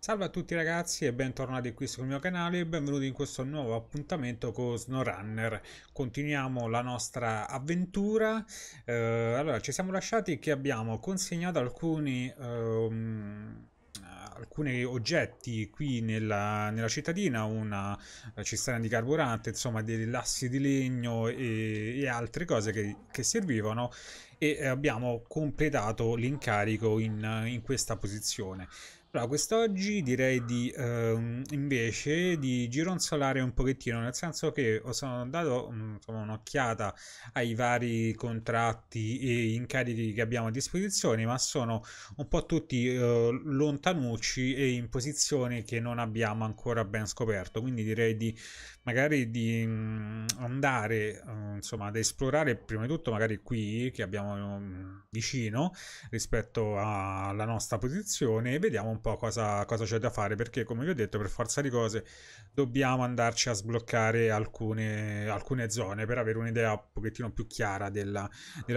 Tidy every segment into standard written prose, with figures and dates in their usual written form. Salve a tutti ragazzi e bentornati qui sul mio canale e benvenuti in questo nuovo appuntamento con SnowRunner. Continuiamo la nostra avventura. Allora, ci siamo lasciati che abbiamo consegnato alcuni oggetti qui nella cittadina, una cisterna di carburante, insomma dei lassi di legno e altre cose che servivano, e abbiamo completato l'incarico in questa posizione. Allora, quest'oggi direi di invece di gironzolare un pochettino, nel senso che sono dato un'occhiata ai vari contratti e incarichi che abbiamo a disposizione, ma sono un po' tutti lontanucci e in posizioni che non abbiamo ancora ben scoperto, quindi direi di magari di andare insomma ad esplorare prima di tutto magari qui che abbiamo vicino rispetto alla nostra posizione, e vediamo un po' cosa c'è da fare, perché come vi ho detto per forza di cose dobbiamo andarci a sbloccare alcune zone per avere un'idea un pochettino più chiara della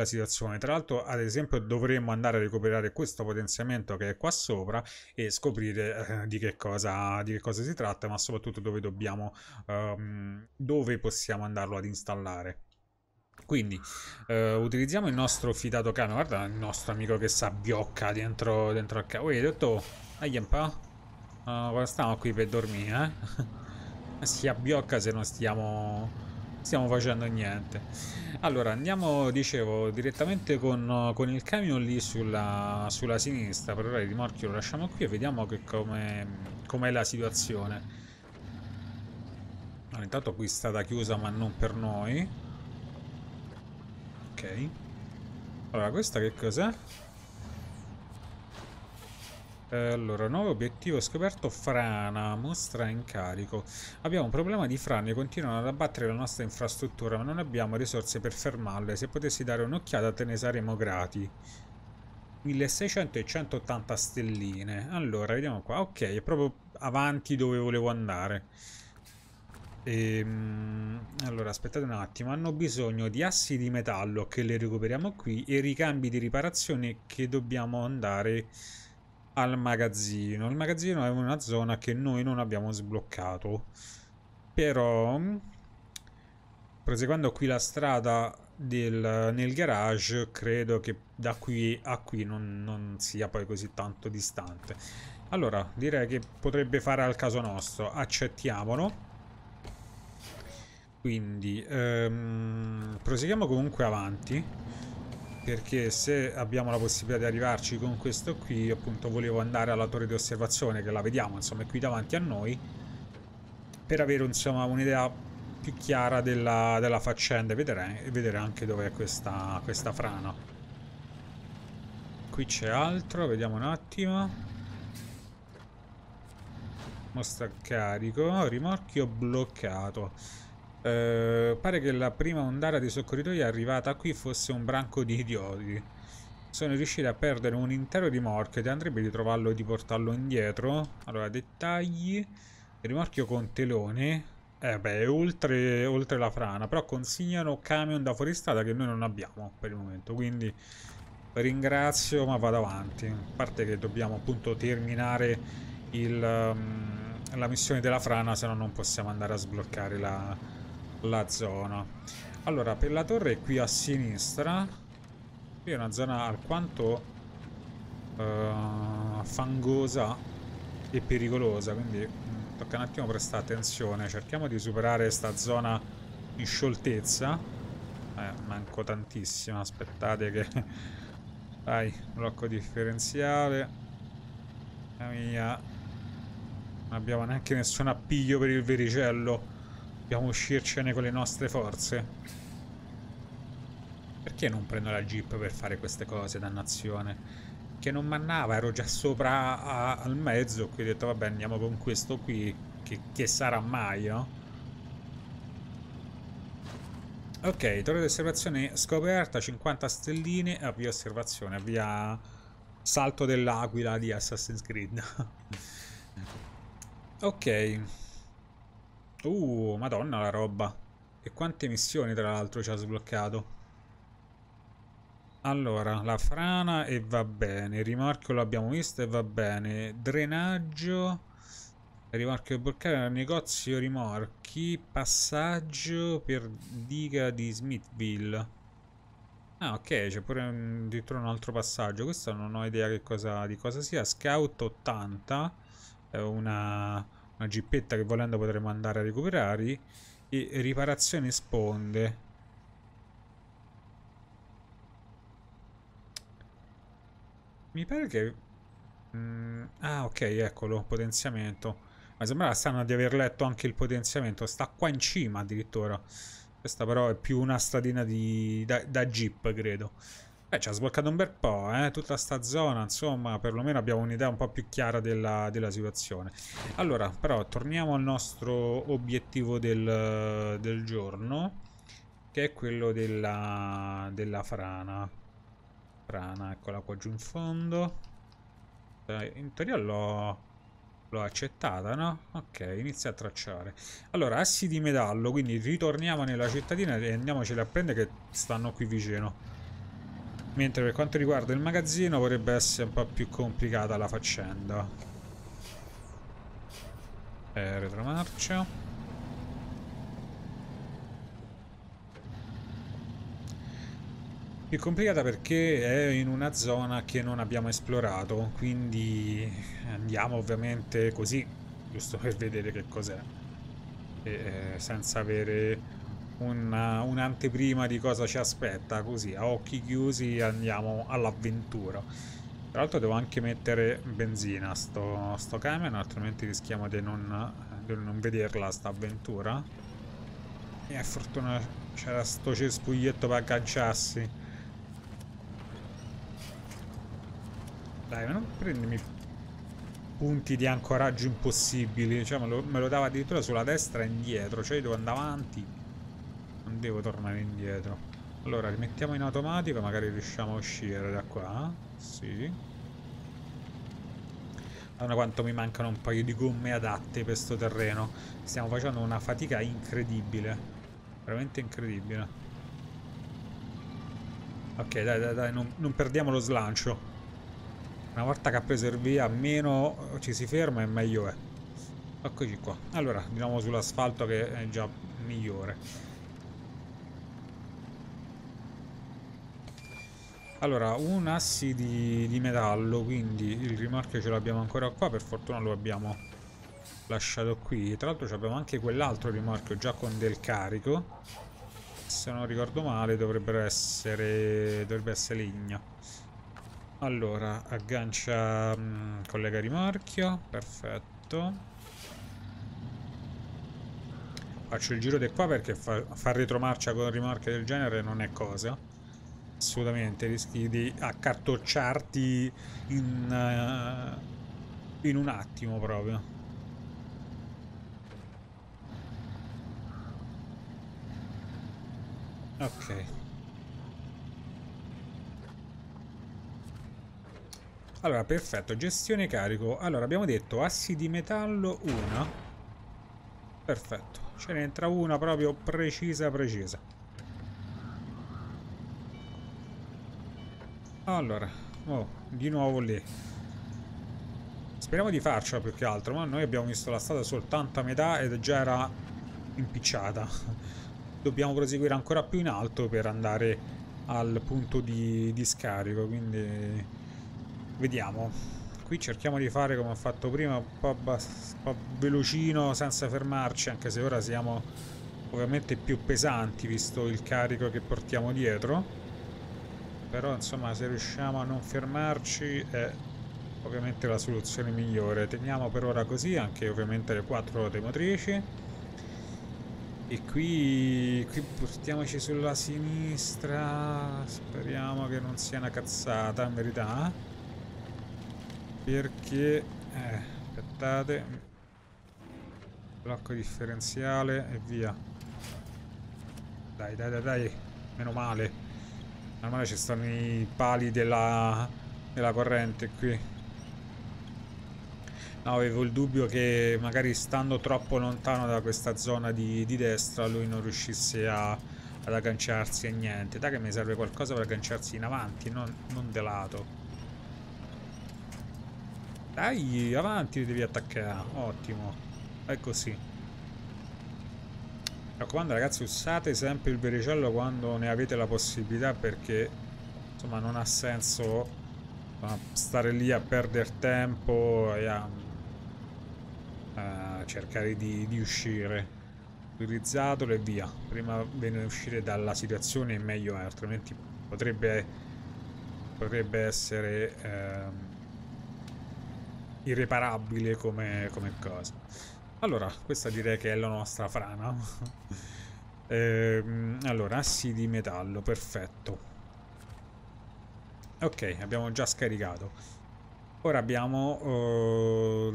situazione. Tra l'altro ad esempio dovremmo andare a recuperare questo potenziamento che è qua sopra e scoprire di che cosa si tratta, ma soprattutto dove possiamo andarlo ad installare. Quindi utilizziamo il nostro fidato cane. Guarda il nostro amico che s'abbiocca dentro al cane. Hai detto, dai un po', stiamo qui per dormire, eh? Si abbiocca se non stiamo facendo niente. Allora andiamo, dicevo, direttamente con il camion lì sulla sinistra. Per ora il rimorchio lo lasciamo qui e vediamo com'è la situazione. Allora, intanto qui è stata chiusa, ma non per noi. Ok. Allora, questa che cos'è? Allora, nuovo obiettivo scoperto, frana, mostra incarico. Abbiamo un problema di frane, continuano ad abbattere la nostra infrastruttura, ma non abbiamo risorse per fermarle. Se potessi dare un'occhiata te ne saremo grati. 1600 e 180 stelline. Allora, vediamo qua. Ok, è proprio avanti dove volevo andare. Allora aspettate un attimo, hanno bisogno di assi di metallo che le recuperiamo qui e ricambi di riparazione che dobbiamo andare al magazzino. Il magazzino è una zona che noi non abbiamo sbloccato, però proseguendo qui la strada nel garage credo che da qui a qui non sia poi così tanto distante. Allora direi che potrebbe fare al caso nostro, accettiamolo. Quindi proseguiamo comunque avanti, perché se abbiamo la possibilità di arrivarci con questo qui, appunto volevo andare alla torre di osservazione che la vediamo, insomma è qui davanti a noi, per avere insomma un'idea più chiara della faccenda e vedere anche dov'è questa frana. Qui c'è altro, vediamo un attimo. Mostra carico, rimorchio bloccato. Pare che la prima ondata di soccorritori arrivata qui fosse un branco di idioti. Sono riusciti a perdere un intero rimorchio ed andrebbe di trovarlo e di portarlo indietro. Allora, dettagli. Rimorchio con telone. Beh, oltre la frana. Però consegnano camion da fuoristrada che noi non abbiamo per il momento. Quindi ringrazio, ma vado avanti. A parte che dobbiamo appunto terminare la missione della frana, se no non possiamo andare a sbloccare la zona. Allora per la torre qui a sinistra, qui è una zona alquanto fangosa e pericolosa, quindi tocca un attimo prestare attenzione. Cerchiamo di superare sta zona in scioltezza, manco tantissimo, aspettate che dai, blocco differenziale, via, non abbiamo neanche nessun appiglio per il vericello. Dobbiamo uscircene con le nostre forze. Perché non prendo la jeep per fare queste cose, dannazione? Che non mannava, ero già sopra al mezzo, qui ho detto vabbè andiamo con questo qui, che sarà mai, no? Ok, torre di osservazione scoperta, 50 stelline, avvia osservazione, avvia salto dell'aquila di Assassin's Creed. Ok. Madonna la roba. E quante missioni tra l'altro ci ha sbloccato. Allora, la frana e va bene, il rimorchio l'abbiamo visto e va bene, drenaggio, rimorchio e boccare, negozio rimorchi, passaggio per diga di Smithville. Ah ok, c'è pure addirittura un altro passaggio, questo non ho idea che cosa, di cosa sia. Scout 80, è una gippetta che volendo potremmo andare a recuperare, e riparazione sponde. Mi pare che... ah ok, eccolo, potenziamento. Ma sembrava strano di aver letto anche il potenziamento. Sta qua in cima addirittura. Questa però è più una stradina di... da jeep, credo. Beh, ci ha sbloccato un bel po', eh? Tutta sta zona, insomma, perlomeno abbiamo un'idea un po' più chiara della situazione. Allora, però, torniamo al nostro obiettivo del giorno, che è quello della frana. Eccola qua giù in fondo. In teoria l'ho accettata, no? Ok, inizia a tracciare. Allora, assi di metallo, quindi ritorniamo nella cittadina e andiamocele a prendere, che stanno qui vicino. Mentre per quanto riguarda il magazzino potrebbe essere un po' più complicata la faccenda. Retromarcia. Più complicata perché è in una zona che non abbiamo esplorato, quindi andiamo ovviamente così, giusto per vedere che cos'è, senza avere un'anteprima di cosa ci aspetta, così a occhi chiusi andiamo all'avventura. Tra l'altro devo anche mettere benzina a sto camion, altrimenti rischiamo di non vederla sta avventura. E a fortuna c'era sto cespuglietto per agganciarsi. Dai, ma non prendimi punti di ancoraggio impossibili. Cioè, me lo dava addirittura sulla destra e indietro. Cioè, io devo andare avanti, non devo tornare indietro. Allora, rimettiamo in automatico, magari riusciamo a uscire da qua. Sì. Madonna quanto mi mancano un paio di gomme adatte per sto terreno. Stiamo facendo una fatica incredibile. Veramente incredibile. Ok, dai, non perdiamo lo slancio. Una volta che ha preso il via, meno ci si ferma e meglio è. Eccoci qua. Allora, di nuovo sull'asfalto, che è già migliore. Allora, un assi di metallo, quindi il rimorchio ce l'abbiamo ancora qua. Per fortuna lo abbiamo lasciato qui. Tra l'altro abbiamo anche quell'altro rimorchio già con del carico. Se non ricordo male dovrebbe essere legna. Allora, aggancia, collega rimorchio, perfetto. Faccio il giro di qua perché far retromarcia con rimorchio del genere non è cosa. Assolutamente, rischi di accartocciarti in un attimo proprio. Ok. Allora, perfetto, gestione carico. Allora, abbiamo detto assi di metallo, una. Perfetto, ce ne entra una proprio precisa. Allora, oh, di nuovo lì. Speriamo di farcela più che altro, ma noi abbiamo visto la strada soltanto a metà ed già era impicciata. Dobbiamo proseguire ancora più in alto per andare al punto di scarico, quindi... Vediamo, qui cerchiamo di fare come ho fatto prima, un po' velocino senza fermarci, anche se ora siamo ovviamente più pesanti visto il carico che portiamo dietro, però insomma se riusciamo a non fermarci è ovviamente la soluzione migliore. Teniamo per ora così, anche ovviamente le 4 ruote motrici, e qui portiamoci sulla sinistra, speriamo che non sia una cazzata in verità. Perché aspettate, blocco differenziale e via. Dai, meno male. Normale ci stanno i pali della corrente qui. No, avevo il dubbio che magari stando troppo lontano da questa zona di destra lui non riuscisse a ad agganciarsi e niente. Dai che mi serve qualcosa per agganciarsi in avanti, non de lato. Dai, avanti devi attaccare. Ottimo. È così. Mi raccomando ragazzi, usate sempre il vericello quando ne avete la possibilità, perché insomma non ha senso stare lì a perdere tempo e a cercare di uscire. Utilizzatelo e via. Prima ve ne uscire dalla situazione meglio è, altrimenti potrebbe essere irreparabile come cosa. Allora, questa direi che è la nostra frana. Allora, assi di metallo, perfetto. Ok, abbiamo già scaricato. Ora abbiamo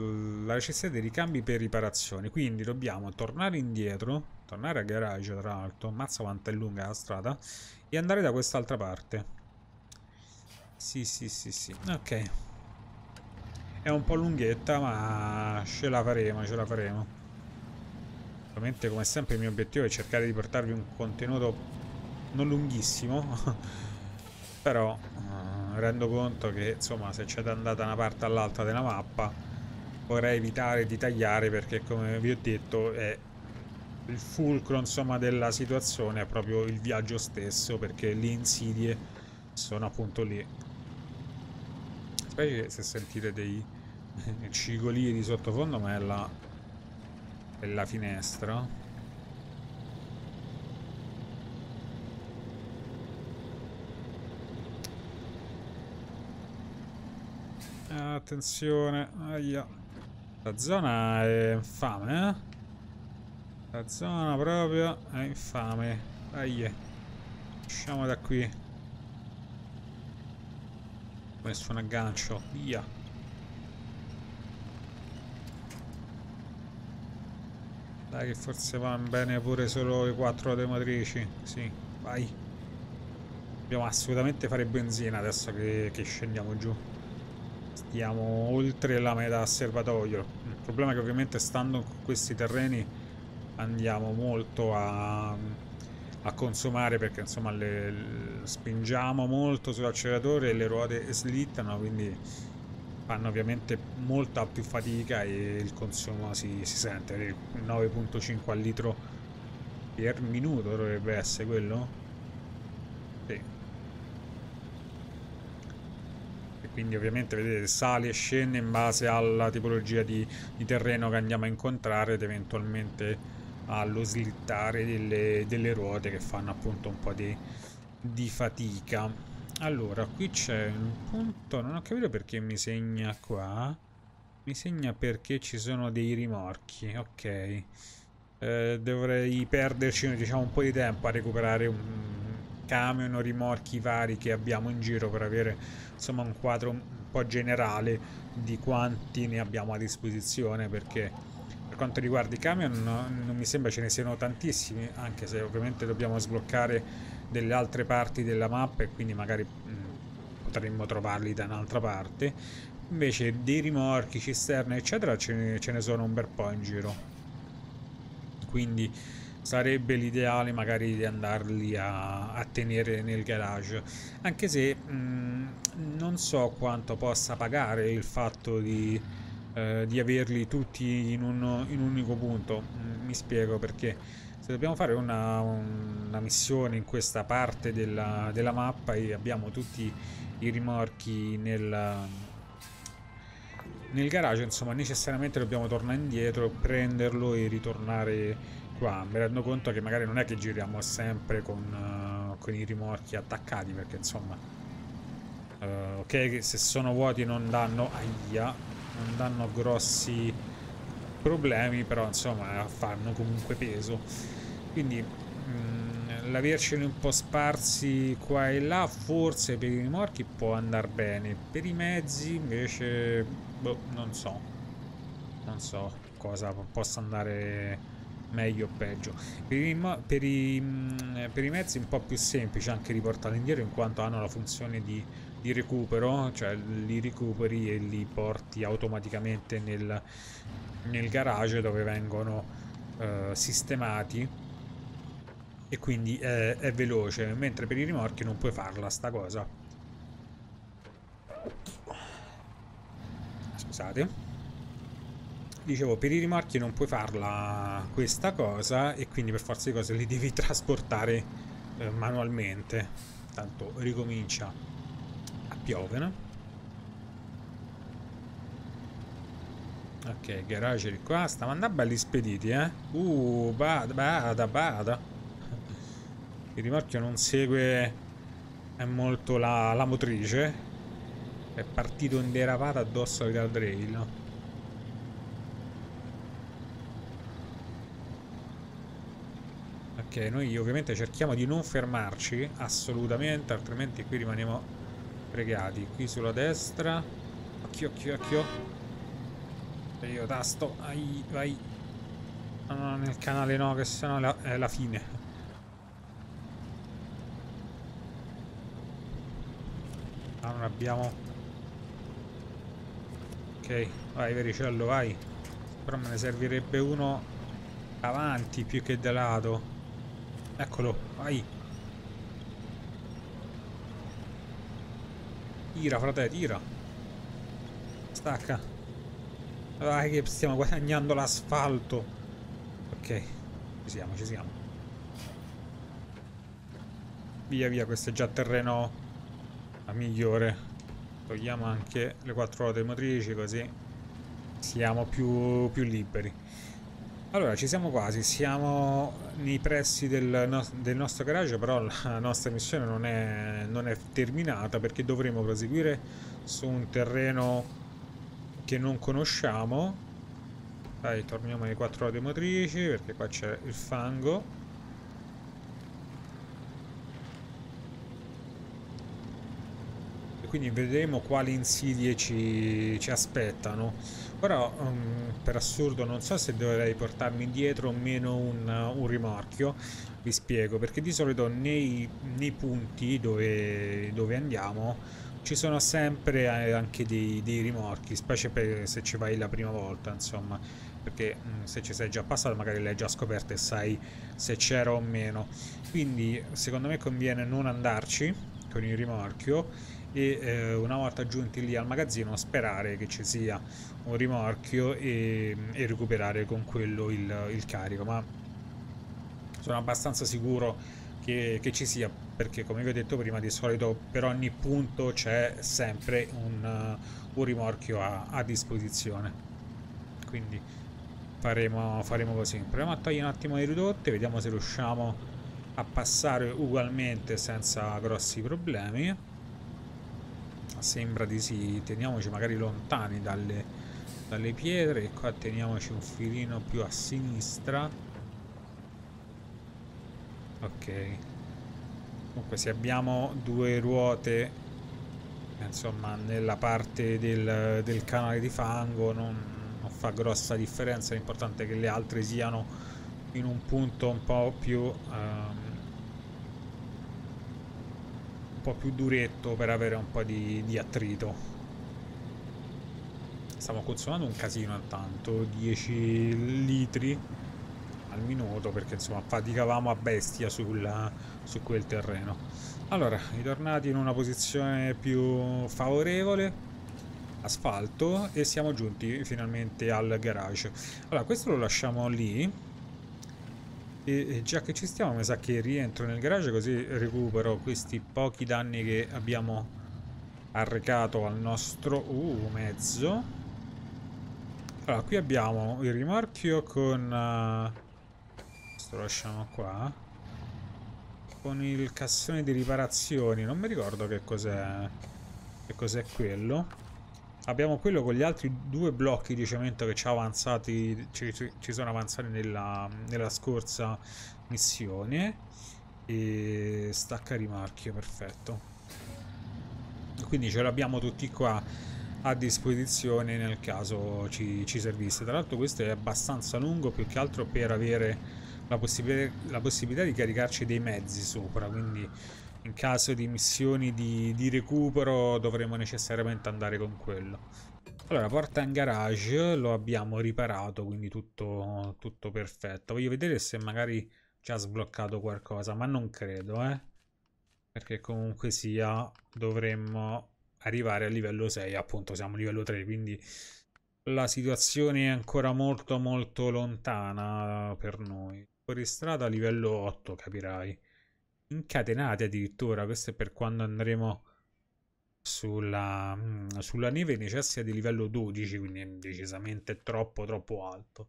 la necessità dei ricambi per riparazioni, quindi dobbiamo tornare indietro, tornare a garage tra l'altro, mazza quanto è lunga la strada, e andare da quest'altra parte. Sì. Ok. È un po' lunghetta, ma ce la faremo. Ovviamente come sempre il mio obiettivo è cercare di portarvi un contenuto non lunghissimo, però... rendo conto che insomma se c'è da andare da una parte all'altra della mappa vorrei evitare di tagliare, perché come vi ho detto è il fulcro insomma della situazione, è proprio il viaggio stesso, perché le insidie sono appunto lì, specie se sentite dei cigolii di sottofondo, ma è la finestra. Attenzione, aia. La zona è infame, eh? La zona proprio è infame. Aia. Usciamo da qui. Ho messo un aggancio, via. Dai che forse vanno bene pure solo le 4 automotrici. Sì, vai. Dobbiamo assolutamente fare benzina adesso che scendiamo giù. Stiamo oltre la metà serbatoio. Il problema è che ovviamente stando con questi terreni andiamo molto a consumare, perché insomma le spingiamo molto sull'acceleratore e le ruote slittano, quindi fanno ovviamente molta più fatica e il consumo si sente. 9.5 al litro per minuto dovrebbe essere quello? Sì. Quindi ovviamente vedete sale e scende in base alla tipologia di terreno che andiamo a incontrare ed eventualmente allo slittare delle ruote, che fanno appunto un po' di fatica. Allora qui c'è un punto, non ho capito perché mi segna qua, mi segna perché ci sono dei rimorchi. Ok, dovrei perderci diciamo un po' di tempo a recuperare un camion o rimorchi vari che abbiamo in giro, per avere insomma un quadro un po' generale di quanti ne abbiamo a disposizione, perché per quanto riguarda i camion non mi sembra ce ne siano tantissimi, anche se ovviamente dobbiamo sbloccare delle altre parti della mappa e quindi magari potremmo trovarli da un'altra parte. Invece dei rimorchi, cisterne eccetera ce ne sono un bel po' in giro, quindi sarebbe l'ideale magari di andarli a tenere nel garage, anche se non so quanto possa pagare il fatto di averli tutti in un unico punto. Mi spiego, perché se dobbiamo fare una missione in questa parte della mappa e abbiamo tutti i rimorchi nel garage, insomma necessariamente dobbiamo tornare indietro, prenderlo e ritornare qua. Mi rendo conto che magari non è che giriamo sempre con i rimorchi attaccati, perché insomma ok che se sono vuoti non danno grossi problemi, però insomma fanno comunque peso, quindi l'averceli un po' sparsi qua e là forse per i rimorchi può andare bene, per i mezzi invece boh, non so cosa possa andare meglio o peggio. Per i mezzi è un po' più semplice anche riportarli indietro, in quanto hanno la funzione di recupero, cioè li recuperi e li porti automaticamente nel garage, dove vengono sistemati e quindi è veloce, mentre per i rimorchi non puoi farla sta cosa. Scusate. Dicevo, per i rimorchi non puoi farla questa cosa e quindi per forza di cose li devi trasportare manualmente. Tanto ricomincia a piovere. Ok, garage di qua. Stiamo andando belli spediti, eh. Bada. Il rimorchio non segue molto la motrice. È partito in derapata addosso al guardrail. Ok, noi ovviamente cerchiamo di non fermarci assolutamente, altrimenti qui rimaniamo fregati. Qui sulla destra, occhio, e io tasto, vai. No, nel canale no, che sennò è la fine. Ah, non abbiamo. Ok, vai vericello, vai. Però me ne servirebbe uno avanti più che da lato. Eccolo, vai. Tira, frate, tira. Stacca. Vai che stiamo guadagnando l'asfalto. Ok, ci siamo. Via, questo è già terreno la migliore. Togliamo anche le quattro ruote motrici, così siamo più liberi. Allora, ci siamo quasi, siamo nei pressi del nostro garage, però la nostra missione non è terminata, perché dovremo proseguire su un terreno che non conosciamo. Dai, torniamo alle quattro ruote motrici, perché qua c'è il fango. E quindi vedremo quali insidie ci aspettano. Però per assurdo non so se dovrei portarmi dietro o meno un rimorchio. Vi spiego, perché di solito nei punti dove andiamo ci sono sempre anche dei rimorchi, specie se ci vai la prima volta, insomma, perché se ci sei già passato magari l'hai già scoperta e sai se c'era o meno. Quindi secondo me conviene non andarci con il rimorchio e una volta giunti lì al magazzino sperare che ci sia un rimorchio e recuperare con quello il carico. Ma sono abbastanza sicuro che ci sia, perché come vi ho detto prima, di solito per ogni punto c'è sempre un rimorchio a disposizione. Quindi faremo così. Proviamo a togliere un attimo le ridotte, vediamo se riusciamo a passare ugualmente senza grossi problemi. Sembra di sì. Teniamoci magari lontani dalle pietre, e qua teniamoci un filino più a sinistra. Ok, comunque se abbiamo due ruote, insomma, nella parte del canale di fango non fa grossa differenza. L'importante è che le altre siano in un punto un po' più più duretto, per avere un po' di attrito. Stiamo consumando un casino intanto, 10 litri al minuto, perché insomma faticavamo a bestia su quel terreno. Allora, ritornati in una posizione più favorevole, asfalto, e siamo giunti finalmente al garage. Allora, questo lo lasciamo lì. E già che ci stiamo, mi sa che rientro nel garage, così recupero questi pochi danni che abbiamo arrecato al nostro mezzo. Allora, qui abbiamo il rimorchio con... questo lo lasciamo qua. Con il cassone di riparazioni, non mi ricordo che cos'è quello. Abbiamo quello con gli altri due blocchi di cemento che ci sono avanzati nella scorsa missione. E stacca rimorchio, perfetto. Quindi ce l'abbiamo tutti qua a disposizione nel caso ci servisse. Tra l'altro questo è abbastanza lungo, più che altro per avere la possibilità di caricarci dei mezzi sopra, quindi in caso di missioni di recupero dovremo necessariamente andare con quello. Allora, porta in garage, lo abbiamo riparato, quindi tutto perfetto. Voglio vedere se magari ci ha sbloccato qualcosa, ma non credo, perché comunque sia dovremmo arrivare a livello 6, appunto siamo a livello 3, quindi la situazione è ancora molto molto lontana per noi. Fuoristrada livello 8, capirai. Incatenate addirittura, questo è per quando andremo sulla neve, necessita di livello 12, quindi è decisamente troppo alto.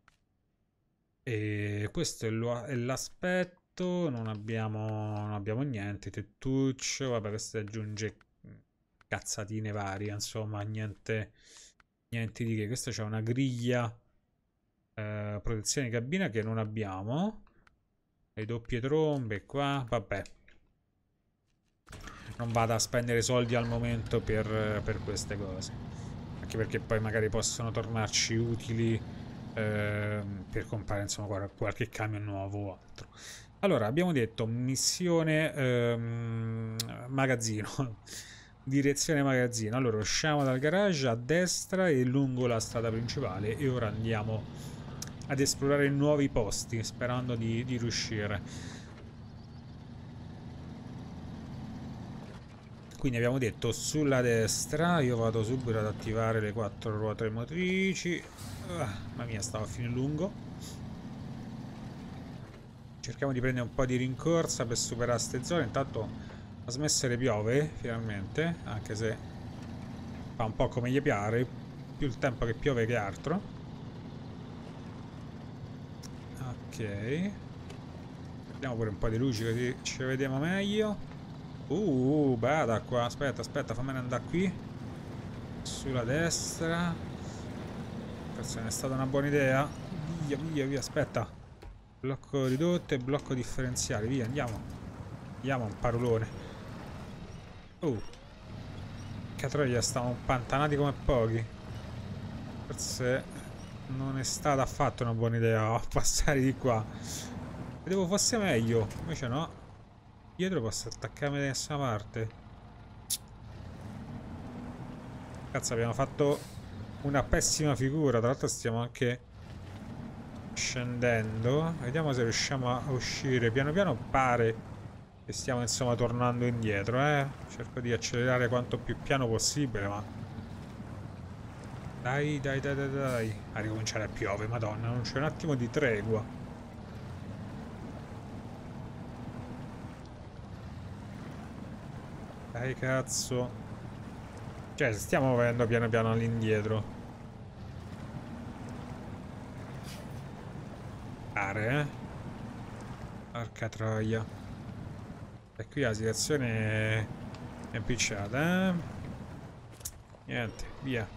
E questo è l'aspetto, non abbiamo niente, tettuccio, vabbè, questo aggiunge cazzatine varie, insomma niente di che. Questa c'è una griglia, protezione cabina che non abbiamo, le doppie trombe qua, vabbè, non vado a spendere soldi al momento per queste cose, anche perché poi magari possono tornarci utili per comprare, insomma, qualche camion nuovo o altro. Allora, abbiamo detto missione magazzino, direzione magazzino. Allora usciamo dal garage a destra e lungo la strada principale, e ora andiamo ad esplorare nuovi posti sperando di riuscire. Quindi abbiamo detto sulla destra, io vado subito ad attivare le 4 ruote motrici. Mamma mia, stavo a fine lungo. Cerchiamo di prendere un po' di rincorsa per superare queste zone. Intanto ha smesso le piove, finalmente, anche se fa un po' come gli piare, più il tempo che piove che altro. Ok, vediamo pure un po' di luci così ci vediamo meglio. Bada qua, aspetta, fammene andare qui, sulla destra. Forse non è stata una buona idea. Via, aspetta. Blocco ridotto e blocco differenziale, via, andiamo, un parolone. Catroia, stavamo impantanati come pochi. Forse non è stata affatto una buona idea passare di qua. Vedevo fosse meglio, invece no. Dietro posso attaccarmi da nessuna parte. Cazzo, abbiamo fatto una pessima figura. Tra l'altro stiamo anche scendendo. Vediamo se riusciamo a uscire. Piano piano pare e stiamo, insomma, tornando indietro, Cerco di accelerare quanto più piano possibile, ma dai. A ricominciare a piovere, madonna, non c'è un attimo di tregua. Dai, cazzo. Cioè, stiamo muovendo piano piano all'indietro. Porca troia. E qui la situazione è impicciata, niente, via.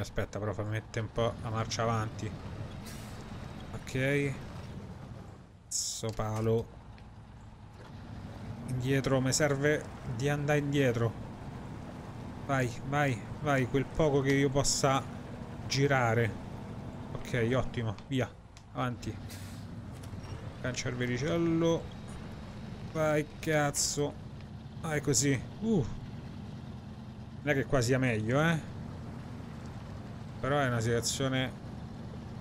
Aspetta, però fammi mettere un po' la marcia avanti. Ok, sto palo indietro, mi serve di andare indietro. Vai, quel poco che io possa girare. Ok, ottimo, via, avanti. Lancia il velicello. Vai, cazzo. Vai così. Non è che qua sia meglio, però è una situazione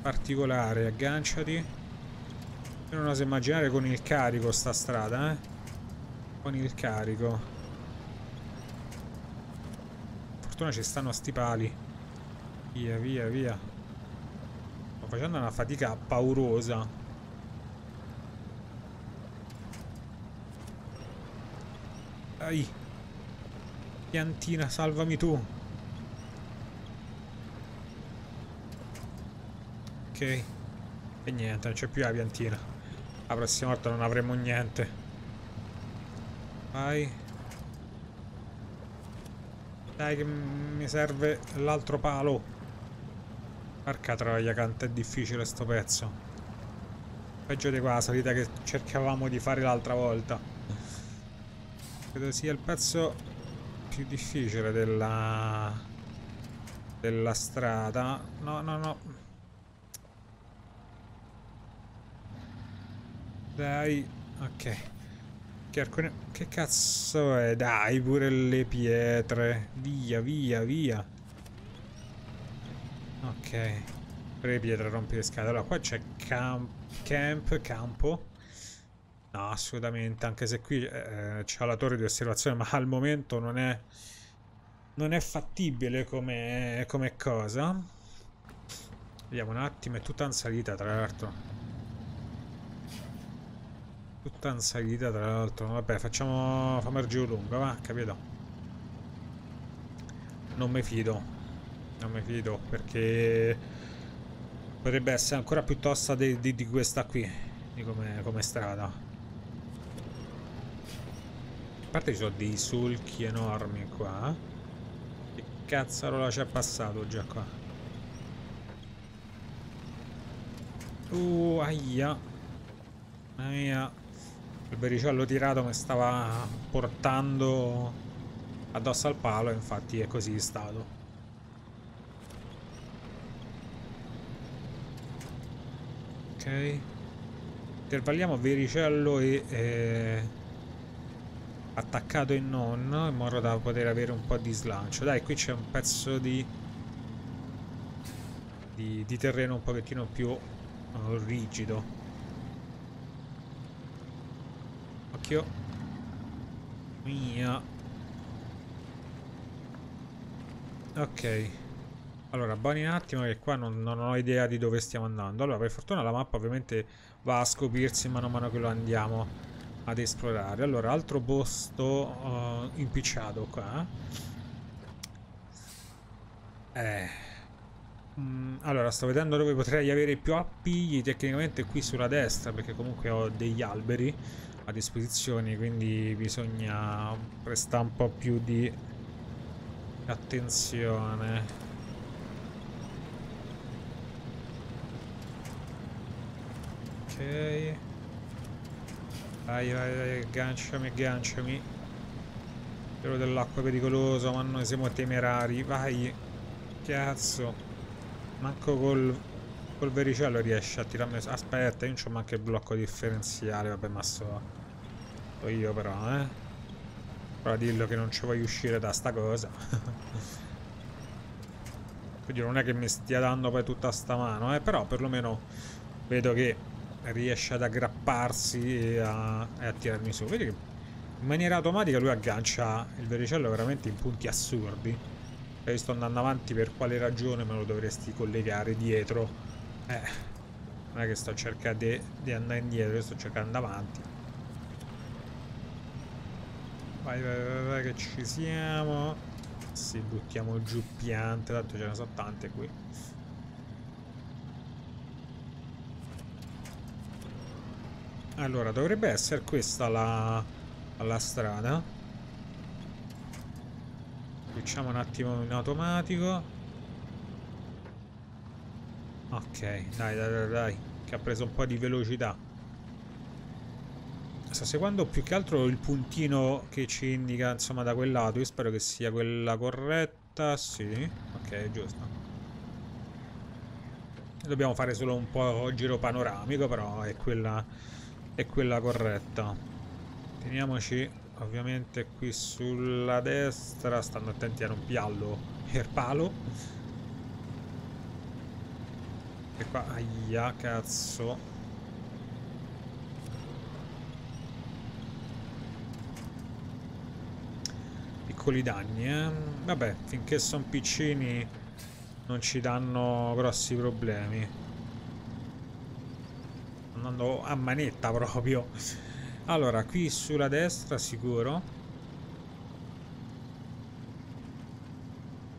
particolare. Agganciati. Io non oso immaginare con il carico sta strada, con il carico. Fortuna ci stanno sti pali. Via. Sto facendo una fatica paurosa. Dai, piantina, salvami tu. Ok, e niente, non c'è più la piantina. La prossima volta non avremo niente. Vai. Dai, che mi serve l'altro palo. Porca troia, quanto è difficile sto pezzo. Peggio di qua la salita che cercavamo di fare l'altra volta. Credo sia il pezzo più difficile della strada. No. Dai, ok. Che cazzo è? Dai, pure le pietre. Via. Ok. Pietra, rompi le scale. Allora qua c'è campo. No, assolutamente, anche se qui c'è la torre di osservazione, ma al momento non è fattibile come cosa. Vediamo un attimo, è tutta in salita tra l'altro. Vabbè, fammi il giro lungo, va, capito? Non mi fido perché potrebbe essere ancora più tosta di questa qui, di come strada. A parte ci sono dei solchi enormi qua. Che cazzarola c'è passato già qua? Aia. Mamma mia. Il bericello tirato mi stava portando addosso al palo, infatti è così stato. Intervalliamo vericello e attaccato e non, in modo da poter avere un po' di slancio. Dai, qui c'è un pezzo di terreno un pochettino più rigido. Occhio. Mia. Ok. Allora, buoni un attimo che qua non ho idea di dove stiamo andando. Allora, per fortuna la mappa ovviamente va a scoprirsi man mano che lo andiamo ad esplorare. Allora, altro posto impicciato qua. Allora, sto vedendo dove potrei avere più appigli. Tecnicamente qui sulla destra, perché comunque ho degli alberi a disposizione, quindi bisogna prestare un po' più di attenzione. Vai, vai, agganciami. Quello dell'acqua è pericoloso, ma noi siamo temerari. Vai, cazzo. Manco col vericello riesce a tirarmi. Aspetta, io non c'ho manco il blocco differenziale. Vabbè, ma so io però, eh. Però dillo che non ci voglio uscire da sta cosa. Quindi non è che mi stia dando poi tutta sta mano, eh. Però perlomeno vedo che riesce ad aggrapparsi e a tirarmi su. Vedi che in maniera automatica lui aggancia il vericello veramente in punti assurdi. Io sto andando avanti, per quale ragione me lo dovresti collegare dietro? Non è che sto cercando di andare indietro, io sto cercando avanti. Vai, vai, che ci siamo. Sì, buttiamo giù piante, tanto ce ne sono tante qui. Allora, dovrebbe essere questa la strada. Facciamo un attimo in automatico. Ok, dai, che ha preso un po' di velocità. Sto seguendo più che altro il puntino che ci indica, insomma, da quel lato. Io spero che sia quella corretta. Sì, ok, giusto. Dobbiamo fare solo un po' giro panoramico, però è quella corretta. Teniamoci ovviamente qui sulla destra, stando attenti a non piallo il palo. E qua, aia, cazzo. Piccoli danni, eh. Vabbè, finché sono piccini non ci danno grossi problemi. Andando a manetta proprio. Allora, qui sulla destra sicuro.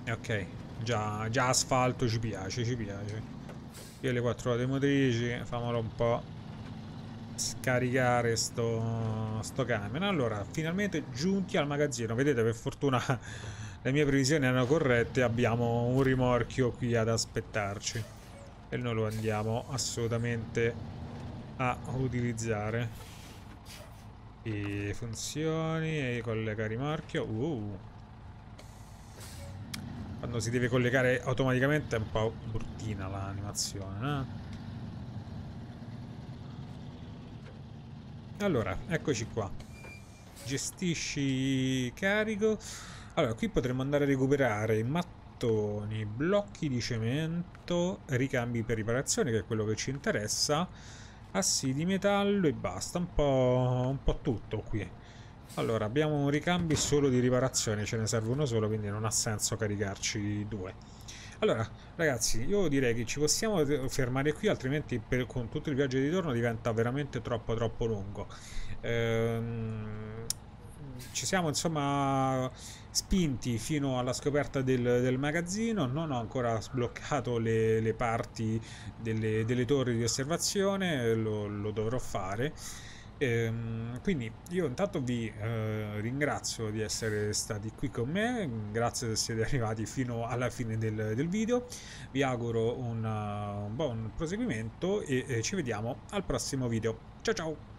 Ok, già asfalto ci piace, Io le 4 ruote motrici, famolo un po' scaricare sto camion. Allora, finalmente giunti al magazzino. Vedete, per fortuna le mie previsioni erano corrette, abbiamo un rimorchio qui ad aspettarci e noi lo andiamo assolutamente a utilizzare. E funzioni e collega rimorchio. Quando si deve collegare automaticamente è un po' bruttina l'animazione, eh? Allora, eccoci qua. Gestisci carico. Allora, qui potremmo andare a recuperare mattoni mattoni, blocchi di cemento, ricambi per riparazione, che è quello che ci interessa, assi di metallo e basta, un po' tutto qui. Allora, abbiamo ricambi solo di riparazione, ce ne serve uno solo, quindi non ha senso caricarci due. Allora, ragazzi, io direi che ci possiamo fermare qui, altrimenti con tutto il viaggio di ritorno diventa veramente troppo lungo. Ci siamo insomma spinti fino alla scoperta del magazzino. Non ho ancora sbloccato le parti delle torri di osservazione, lo dovrò fare. Quindi io intanto vi ringrazio di essere stati qui con me, grazie se siete arrivati fino alla fine del video, vi auguro un buon proseguimento e ci vediamo al prossimo video. Ciao ciao!